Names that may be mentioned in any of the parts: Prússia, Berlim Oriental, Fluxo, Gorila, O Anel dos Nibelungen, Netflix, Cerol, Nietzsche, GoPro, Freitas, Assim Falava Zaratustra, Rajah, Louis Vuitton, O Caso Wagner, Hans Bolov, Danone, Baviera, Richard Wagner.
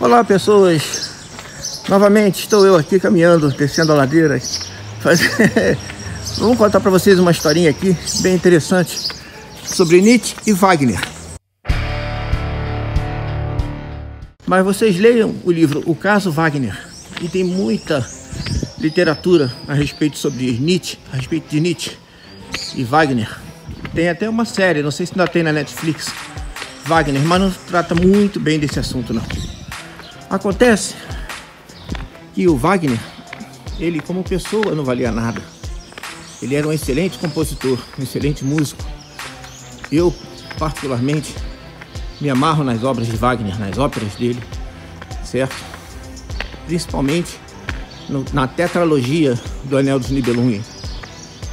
Olá pessoas, novamente estou eu aqui caminhando, descendo a ladeira. Vou contar para vocês uma historinha aqui, bem interessante, sobre Nietzsche e Wagner. Mas vocês leiam o livro O Caso Wagner, e tem muita literatura a respeito sobre Nietzsche, a respeito de Nietzsche e Wagner. Tem até uma série, não sei se ainda tem na Netflix, Wagner, mas não trata muito bem desse assunto não. Acontece que o Wagner, ele como pessoa não valia nada. Ele era um excelente compositor, um excelente músico. Eu, particularmente, me amarro nas obras de Wagner, nas óperas dele, certo? Principalmente na tetralogia do O Anel dos Nibelungen.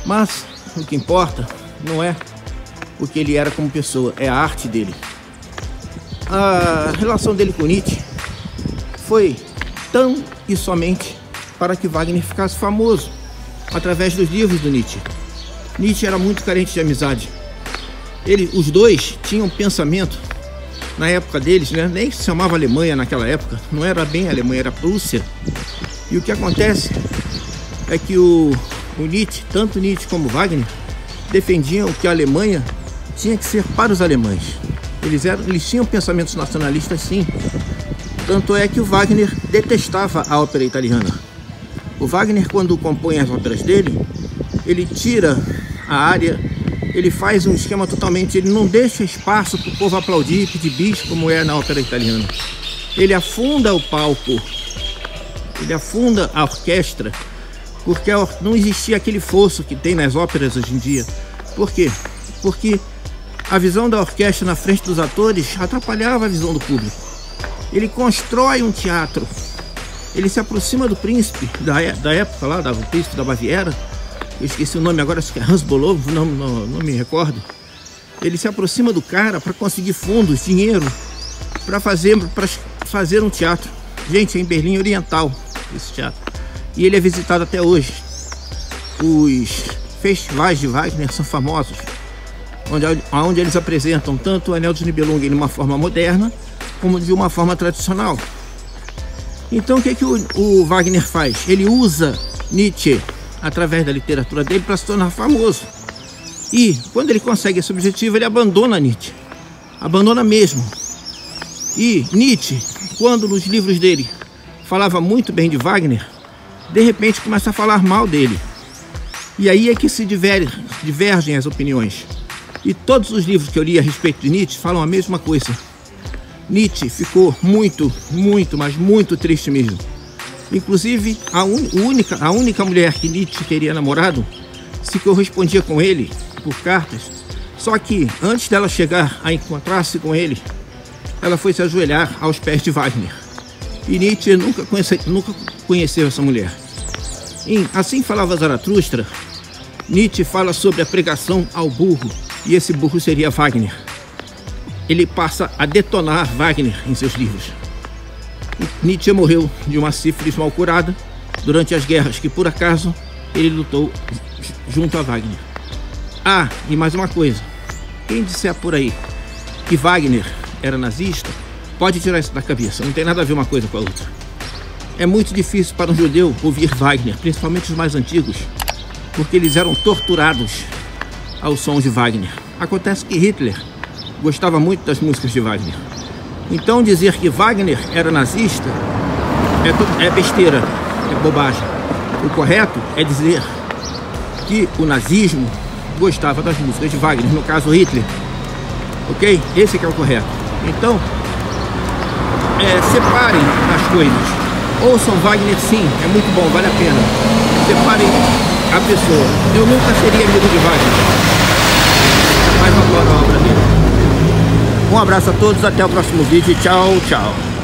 Mas o que importa não é o que ele era como pessoa, é a arte dele. A relação dele com Nietzsche foi tão e somente para que Wagner ficasse famoso através dos livros do Nietzsche. Nietzsche era muito carente de amizade. Os dois tinham um pensamento, na época deles, né? Nem se chamava Alemanha naquela época, não era bem Alemanha, era Prússia. E o que acontece é que o Nietzsche, tanto Nietzsche como Wagner, defendiam que a Alemanha tinha que ser para os alemães. Eles tinham pensamentos nacionalistas, sim. Tanto é que o Wagner detestava a ópera italiana. O Wagner, quando compõe as óperas dele, ele tira a área, ele faz um esquema totalmente, ele não deixa espaço para o povo aplaudir e pedir bis, como é na ópera italiana. Ele afunda o palco, ele afunda a orquestra, porque não existia aquele fosso que tem nas óperas hoje em dia. Por quê? Porque a visão da orquestra na frente dos atores atrapalhava a visão do público. Ele constrói um teatro. Ele se aproxima do príncipe da época lá, do príncipe da Baviera. Eu esqueci o nome agora, acho que é Hans Bolov, não me recordo. Ele se aproxima do cara para conseguir fundos, dinheiro, para fazer um teatro. Gente, é em Berlim Oriental esse teatro. E ele é visitado até hoje. Os festivais de Wagner são famosos, onde eles apresentam tanto o Anel dos Nibelungen de uma forma moderna, como de uma forma tradicional. Então o que é que o Wagner faz? Ele usa Nietzsche através da literatura dele para se tornar famoso. E quando ele consegue esse objetivo, ele abandona Nietzsche. Abandona mesmo. E Nietzsche, quando nos livros dele falava muito bem de Wagner, de repente começa a falar mal dele. E aí é que se divergem as opiniões. E todos os livros que eu li a respeito de Nietzsche falam a mesma coisa. Nietzsche ficou muito, muito, mas muito triste mesmo. Inclusive, a única mulher que Nietzsche teria namorado se correspondia com ele por cartas. Só que, antes dela chegar a encontrar-se com ele, ela foi se ajoelhar aos pés de Wagner. E Nietzsche nunca conheceu essa mulher. Em Assim Falava Zaratustra, Nietzsche fala sobre a pregação ao burro, e esse burro seria Wagner. Ele passa a detonar Wagner em seus livros. Nietzsche morreu de uma sífilis mal curada durante as guerras que, por acaso, ele lutou junto a Wagner. Ah, e mais uma coisa. Quem disser por aí que Wagner era nazista, pode tirar isso da cabeça. Não tem nada a ver uma coisa com a outra. É muito difícil para um judeu ouvir Wagner, principalmente os mais antigos, porque eles eram torturados ao som de Wagner. Acontece que Hitler gostava muito das músicas de Wagner. Então dizer que Wagner era nazista é besteira, é bobagem. O correto é dizer que o nazismo gostava das músicas de Wagner, no caso Hitler. Ok? Esse que é o correto. Então, separem as coisas. Ouçam Wagner sim, é muito bom, vale a pena. Separem a pessoa. Eu nunca seria amigo de Wagner. Mais uma boa obra dele. Um abraço a todos, até o próximo vídeo, tchau, tchau.